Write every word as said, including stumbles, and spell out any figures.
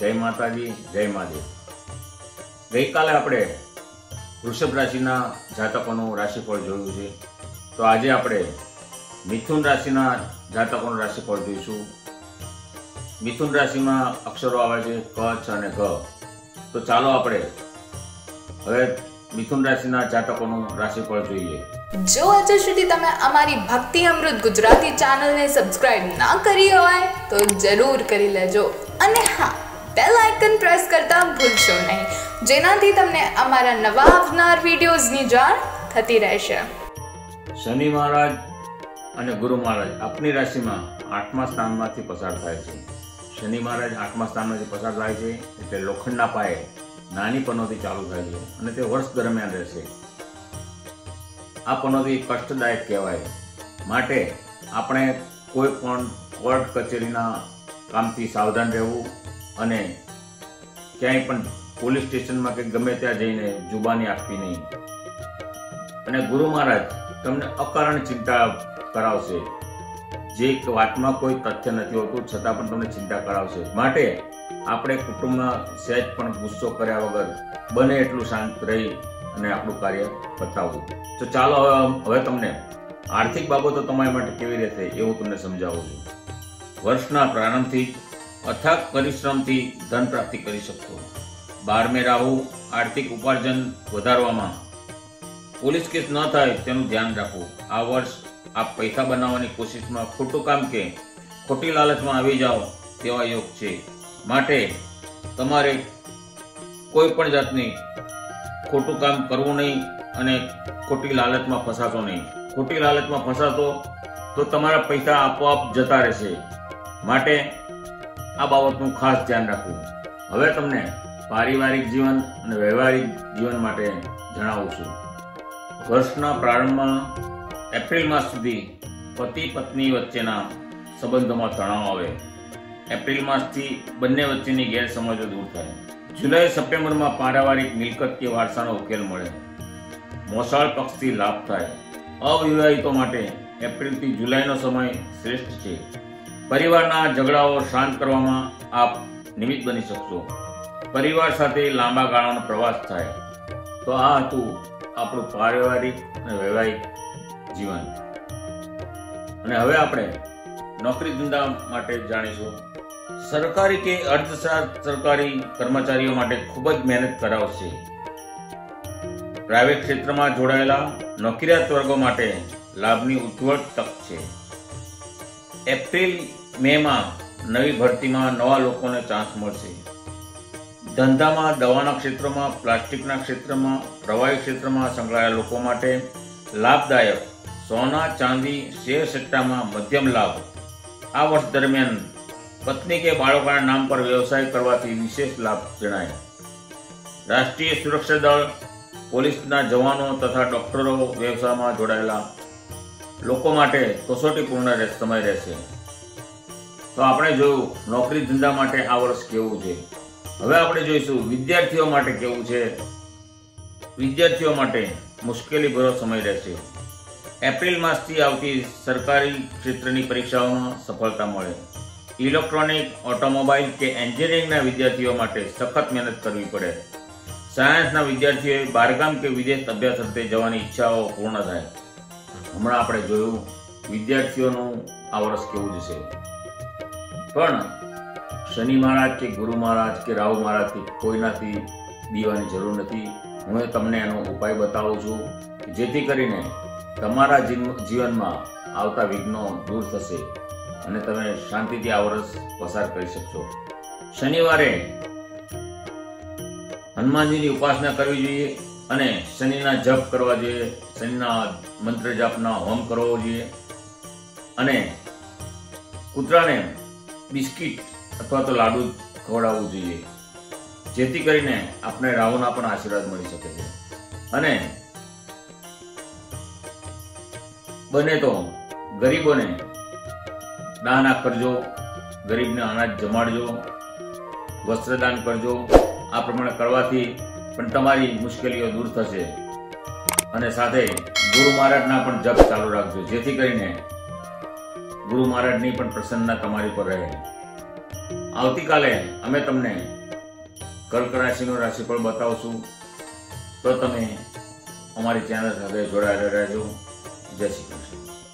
जय माताजी, जय महादेव। गई काले आपणे वृषभ राशिना जातकोनुं राशिफळ जोयुं छे, तो आजे आपणे मिथुन राशिना जातकोनुं राशिफळ जोईशुं। मिथुन राशि में अक्षरों आवे छे क, छ अने ग। तो चालो आपणे हवे मिथुन राशिना जातकोनुं राशिफळ जोईए। जो आज सुधी तमे अमारी भक्ति अमृत गुजराती चैनल ने सब्सक्राइब ना करी होय तो जरूर करी लेजो अने हाँ बेल आइकन प्रेस करता भूलशो नहीं, जेनाथी तमने अमारा नवा आवनार वीडियोस नी जाण थती रहेशे। शनि महाराज अने गुरु महाराज अपनी राशि में आठमा स्थान मांथी पसार थाय छे। शनि महाराज आठमा स्थान मांथी पसार थाय छे एटले लोखंडना पाए नानी पनोती चालू थाय छे अने ते वर्ष दरमियान रहेशे। आ पनोती कष्टदायक कहेवाय, माटे आपणे कोई पण कोर्ट कचेरीना कामथी सावधान रहेवुं अने क्यांय पण पोलीस स्टेशन में के गमे त्यां जईने जुबानी आपवी नहीं। अने गुरु महाराज तमने अकारण चिंता करावशे, जे एक वातमां कोई तथ्य नथी होतुं छतां पण तमने चिंता करावशे। माटे आपणे कुटुंबमां सहेज पण गुस्सो कर्या वगर बने एटलुं शांत रही अने आपणुं कार्य पतावुं। तो चालो हवे तमने आर्थिक बाबतो तमारा माटे केवी रहेशे एवुं तमने समजावुं छुं। वर्षना प्रारंभथी अथक परिश्रम थी धन प्राप्ति करी सकतो। बार में राहु आर्थिक उपार्जन वधारवामां पुलिस केस न थाय तेनुं ध्यान राखो। आ वर्ष आप पैसा बनाववानी कोशिश में खोटुं काम के खोटी लालच में आवी जाओ तेवा योग छे। माटे तमारे कोई पण जातनी खोटुं काम करवुं नहीं अने खोटी लालच में फसाशो नहीं। खोटी लालच में फसाशो तो तमारा पैसा आपोआप जता रहेशे, माटे आ बाबतनुं खास ध्यान राखो। हवे तमने पारिवारिक जीवन अने वैवाहिक जीवन माटे जणावुं छुं। वर्षना प्रारंभमां एप्रिल मास सुधी पति पत्नी वच्चेना संबंधोमां तणाव आवे। एप्रिल मासथी बंने वच्चेनी गैरसमजो दूर थाय। जुलाई सप्टेम्बरमां पारिवारिक मिलकत के वारसानो उकेल मळे। मोसाळ पक्षथी लाभ थाय। अविवाहितो माटे एप्रिल थी जुलाईनो समय श्रेष्ठ छे। परिवारना झगड़ाओ शांत करवामां आप निमित्त बनी शकशो। परिवार साथे लांबा गाळानो प्रवास थाय। तो आ हतुं आपणुं पारिवारिक अने वैवाहिक जीवन। अने हवे आपणे नौकरी धंधा माटे जाणीशुं। सरकारी के अर्ध सरकारी कर्मचारीओ माटे खूब ज मेहनत करावशे। प्राइवेट क्षेत्रमां जोडायेला नौकरियात वर्गो माटे लाभनी उज्ज्वल तक छे। एप्रिल मे में नवी भर्ती में नवा लोगों ने चांस मळशे। धंधा में दवाना क्षेत्र में प्लास्टिकना क्षेत्र में प्रवाही क्षेत्र में संकळायेला लोको माटे लाभदायक। सोना चांदी शेर सट्टा में मध्यम लाभ। आ वर्ष दरमियान पत्नी के बाळकोना नाम पर व्यवसाय करवाथी विशेष लाभ जणाय। राष्ट्रीय सुरक्षा दल पोलीसना जवानों तथा डॉक्टरो व्यवसाय में जोडायेला लोको माटे कसोटीपूर्ण समय रहेशे। तो आपणे जोयुं नौकरी धंधा माटे आ वर्ष केवुं छे। हवे आपणे जोईशुं विद्यार्थीओ माटे केवुं छे। विद्यार्थीओ माटे मुश्केली भरो समय रहेशे। एप्रिल मासथी आवती सरकारी क्षेत्रनी परीक्षाओमां सफलता मळे। इलेक्ट्रॉनिक ऑटोमोबाइल के एंजीनियरिंगना विद्यार्थीओ माटे सखत मेहनत करवी पड़े। सायन्सना विद्यार्थीओए बारगाम के विदेश अभ्यास अर्थी जवानी इच्छाओ पूर्ण थाय। हमणा आपणे जोयुं विद्यार्थीओनुं आ वर्ष केवुं जशे। पण शनि महाराज के गुरु महाराज के राहु महाराज थी कोईनाथी बीवानी जरूर नथी। हुं तमने एनो उपाय बतावुं छुं के जेथी करीने तमारा जीवनमां आवता विघ्नो दूर थशे अने तमे शांतिथी आ वर्ष पसार करी शकशो। शनिवारे हनुमानजीनी उपासना करवी जोईए अने शनिना जप करवा जोईए। शनिना मंत्र जापना होम करवो जोईए अने कूतराने बिस्किट अथवा तो लाडू खवडाववुं जोईए, जेथी करीने आपणे राहुना पण आशीर्वाद मळी शके छे। अने बने तो गरीबोने दान आपजो, गरीबने अनाज जमाडजो, वस्त्रदान करजो। आ प्रमाणे करवाथी पण तमारी मुश्केलीओ दूर थशे अने साथे गुरु महाराजना पण जप चालू राखजो, जेथी करीने गुरु महाराजनी पण प्रसन्नता तमारी पर रहे। आवती काले अमे तमने कर्क राशिनो राशिफल बतावशुं, तो तमे अमारी चेनल साथे जोड़ायेला रहेजो। जय श्री कृष्ण।